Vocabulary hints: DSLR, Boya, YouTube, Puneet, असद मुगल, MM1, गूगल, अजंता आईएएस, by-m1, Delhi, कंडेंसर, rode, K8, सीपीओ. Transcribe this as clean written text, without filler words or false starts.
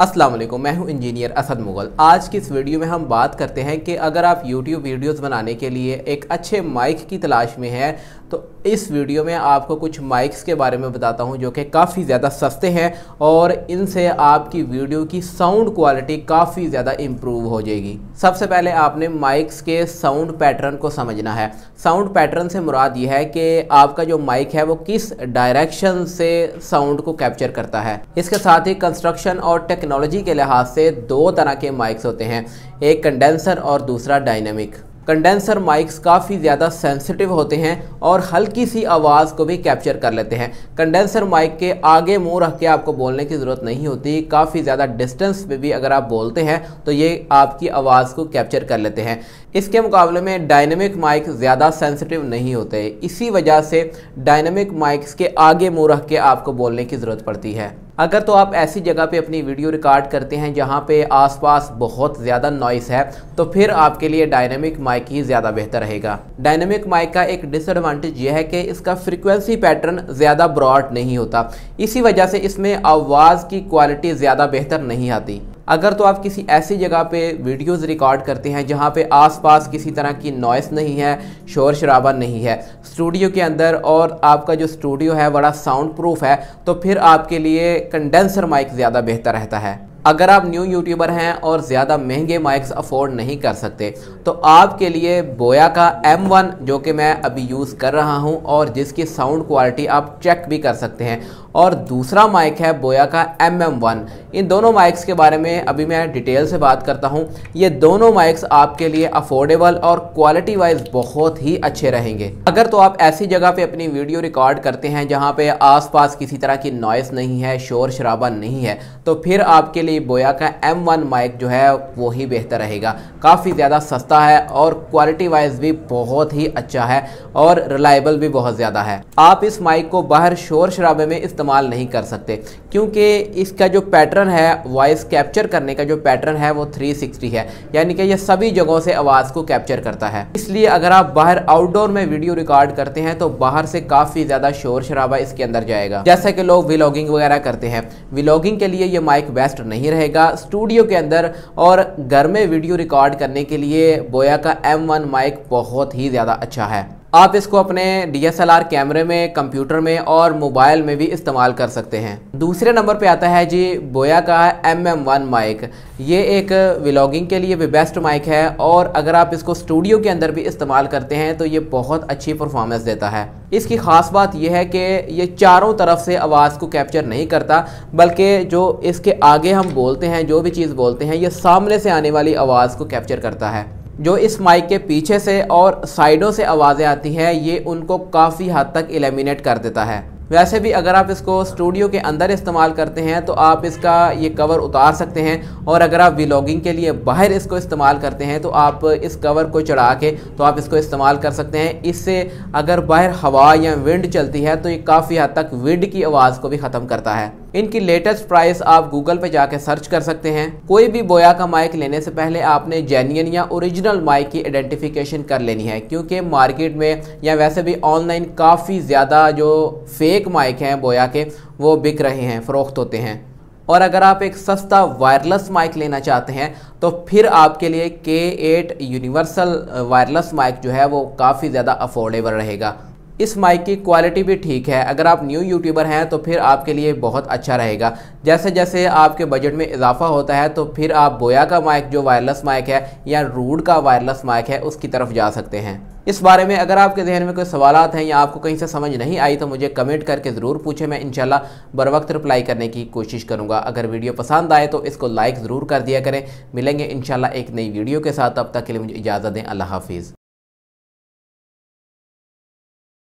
अस्सलाम वालेकुम, मैं हूं इंजीनियर असद मुगल। आज की इस वीडियो में हम बात करते हैं कि अगर आप YouTube वीडियोस बनाने के लिए एक अच्छे माइक की तलाश में हैं तो इस वीडियो में आपको कुछ माइक्स के बारे में बताता हूं जो कि काफ़ी ज़्यादा सस्ते हैं और इनसे आपकी वीडियो की साउंड क्वालिटी काफ़ी ज़्यादा इम्प्रूव हो जाएगी। सबसे पहले आपने माइक्स के साउंड पैटर्न को समझना है। साउंड पैटर्न से मुराद यह है कि आपका जो माइक है वो किस डायरेक्शन से साउंड को कैप्चर करता है। इसके साथ ही कंस्ट्रक्शन और टेक्नोलॉजी के लिहाज से दो तरह के माइक्स होते हैं, एक कंडेंसर और दूसरा डायनेमिक। कंडेंसर माइक्स काफ़ी ज़्यादा सेंसिटिव होते हैं और हल्की सी आवाज़ को भी कैप्चर कर लेते हैं। कंडेंसर माइक के आगे मुंह रख के आपको बोलने की ज़रूरत नहीं होती, काफ़ी ज़्यादा डिस्टेंस पे भी अगर आप बोलते हैं तो ये आपकी आवाज़ को कैप्चर कर लेते हैं। इसके मुकाबले में डायनेमिक माइक ज़्यादा सेंसिटिव नहीं होते, इसी वजह से डायनेमिक माइक्स के आगे मुँह रख के आपको बोलने की ज़रूरत पड़ती है। अगर तो आप ऐसी जगह पे अपनी वीडियो रिकॉर्ड करते हैं जहाँ पे आसपास बहुत ज़्यादा नॉइस है तो फिर आपके लिए डायनेमिक माइक ही ज़्यादा बेहतर रहेगा। डायनेमिक माइक का एक डिसएडवांटेज यह है कि इसका फ्रीक्वेंसी पैटर्न ज़्यादा ब्रॉड नहीं होता, इसी वजह से इसमें आवाज़ की क्वालिटी ज़्यादा बेहतर नहीं आती। अगर तो आप किसी ऐसी जगह पे वीडियोस रिकॉर्ड करते हैं जहाँ पे आसपास किसी तरह की नॉइस नहीं है, शोर शराबा नहीं है स्टूडियो के अंदर, और आपका जो स्टूडियो है बड़ा साउंड प्रूफ है, तो फिर आपके लिए कंडेंसर माइक ज़्यादा बेहतर रहता है। अगर आप न्यू यूट्यूबर हैं और ज़्यादा महंगे माइक्स अफोर्ड नहीं कर सकते तो आपके लिए बोया का M1 जो कि मैं अभी यूज़ कर रहा हूं और जिसकी साउंड क्वालिटी आप चेक भी कर सकते हैं, और दूसरा माइक है बोया का MM1। इन दोनों माइक्स के बारे में अभी मैं डिटेल से बात करता हूं। ये दोनों माइक्स आपके लिए अफोर्डेबल और क्वालिटी वाइज बहुत ही अच्छे रहेंगे। अगर तो आप ऐसी जगह पर अपनी वीडियो रिकॉर्ड करते हैं जहाँ पर आसपास किसी तरह की नॉइस नहीं है, शोर शराबा नहीं है, तो फिर आपके लिए बोया का M1 माइक जो है वो ही बेहतर रहेगा। काफ़ी ज़्यादा सस्ता है और क्वालिटी वाइज भी बहुत ही अच्छा है और रिलायबल भी बहुत ज़्यादा है। आप इस माइक को बाहर शोर शराबे में इस्तेमाल नहीं कर सकते क्योंकि इसका जो पैटर्न है, वॉइस कैप्चर करने का जो पैटर्न है वो 360 है, यानी कि यह सभी जगहों से आवाज़ को कैप्चर करता है। इसलिए अगर आप बाहर आउटडोर में वीडियो रिकॉर्ड करते हैं तो बाहर से काफ़ी ज़्यादा शोर शराबा इसके अंदर जाएगा। जैसा कि लोग व्लॉगिंग वगैरह करते हैं, व्लॉगिंग के लिए ये माइक बेस्ट नहीं रहेगा। स्टूडियो के अंदर और घर में वीडियो रिकॉर्ड करने के लिए बोया का M1 माइक बहुत ही ज़्यादा अच्छा है। आप इसको अपने DSLR कैमरे में, कंप्यूटर में और मोबाइल में भी इस्तेमाल कर सकते हैं। दूसरे नंबर पे आता है जी बोया का MM1 माइक। ये एक व्लॉगिंग के लिए भी बेस्ट माइक है और अगर आप इसको स्टूडियो के अंदर भी इस्तेमाल करते हैं तो ये बहुत अच्छी परफॉर्मेंस देता है। इसकी ख़ास बात यह है कि ये चारों तरफ से आवाज़ को कैप्चर नहीं करता, बल्कि जो इसके आगे हम बोलते हैं, जो भी चीज़ बोलते हैं, ये सामने से आने वाली आवाज़ को कैप्चर करता है। जो इस माइक के पीछे से और साइडों से आवाज़ें आती हैं ये उनको काफ़ी हद तक एलिमिनेट कर देता है। वैसे भी अगर आप इसको स्टूडियो के अंदर इस्तेमाल करते हैं तो आप इसका ये कवर उतार सकते हैं, और अगर आप व्लॉगिंग के लिए बाहर इसको इस्तेमाल करते हैं तो आप इस कवर को चढ़ा के तो आप इसको इस्तेमाल कर सकते हैं। इससे अगर बाहर हवा या विंड चलती है तो ये काफ़ी हद तक विंड की आवाज़ को भी ख़त्म करता है। इनकी लेटेस्ट प्राइस आप गूगल पे जाके सर्च कर सकते हैं। कोई भी बोया का माइक लेने से पहले आपने जेन्युइन या ओरिजिनल माइक की आइडेंटिफिकेशन कर लेनी है, क्योंकि मार्केट में या वैसे भी ऑनलाइन काफ़ी ज़्यादा जो फेक माइक हैं बोया के वो बिक रहे हैं, फ़रोख्त होते हैं। और अगर आप एक सस्ता वायरलेस माइक लेना चाहते हैं तो फिर आपके लिए K8 यूनिवर्सल वायरलेस माइक जो है वो काफ़ी ज़्यादा अफोर्डेबल रहेगा। इस माइक की क्वालिटी भी ठीक है। अगर आप न्यू यूट्यूबर हैं तो फिर आपके लिए बहुत अच्छा रहेगा। जैसे जैसे आपके बजट में इजाफा होता है तो फिर आप बोया का माइक जो वायरलेस माइक है या रूड का वायरलेस माइक है उसकी तरफ जा सकते हैं। इस बारे में अगर आपके जहन में कोई सवालात हैं या आपको कहीं से समझ नहीं आई तो मुझे कमेंट करके ज़रूर पूछें, मैं इंशाल्लाह बर वक्त रिप्लाई करने की कोशिश करूँगा। अगर वीडियो पसंद आए तो इसको लाइक ज़रूर कर दिया करें। मिलेंगे इंशाल्लाह एक नई वीडियो के साथ, तब तक के लिए मुझे इजाज़त दें। अल्लाह हाफिज़।